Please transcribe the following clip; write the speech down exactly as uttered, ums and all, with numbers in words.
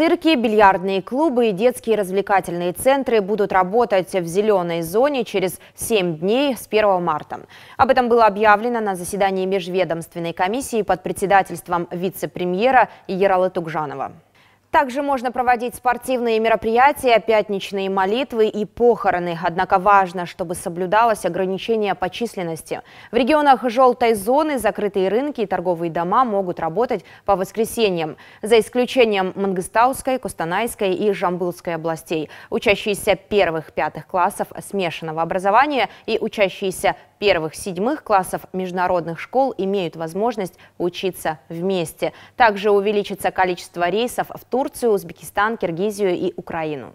Цирки, бильярдные клубы и детские развлекательные центры будут работать в зеленой зоне через семь дней с первого марта. Об этом было объявлено на заседании межведомственной комиссии под председательством вице-премьера Ералы Тугжанова. Также можно проводить спортивные мероприятия, пятничные молитвы и похороны. Однако важно, чтобы соблюдалось ограничение по численности. В регионах желтой зоны закрытые рынки и торговые дома могут работать по воскресеньям, за исключением Мангистауской, Кустанайской и Жамбулской областей. Учащиеся первых-пятых классов смешанного образования и учащиеся первых-седьмых классов международных школ имеют возможность учиться вместе. Также увеличится количество рейсов в Турцию, Турцию, Узбекистан, Киргизию и Украину.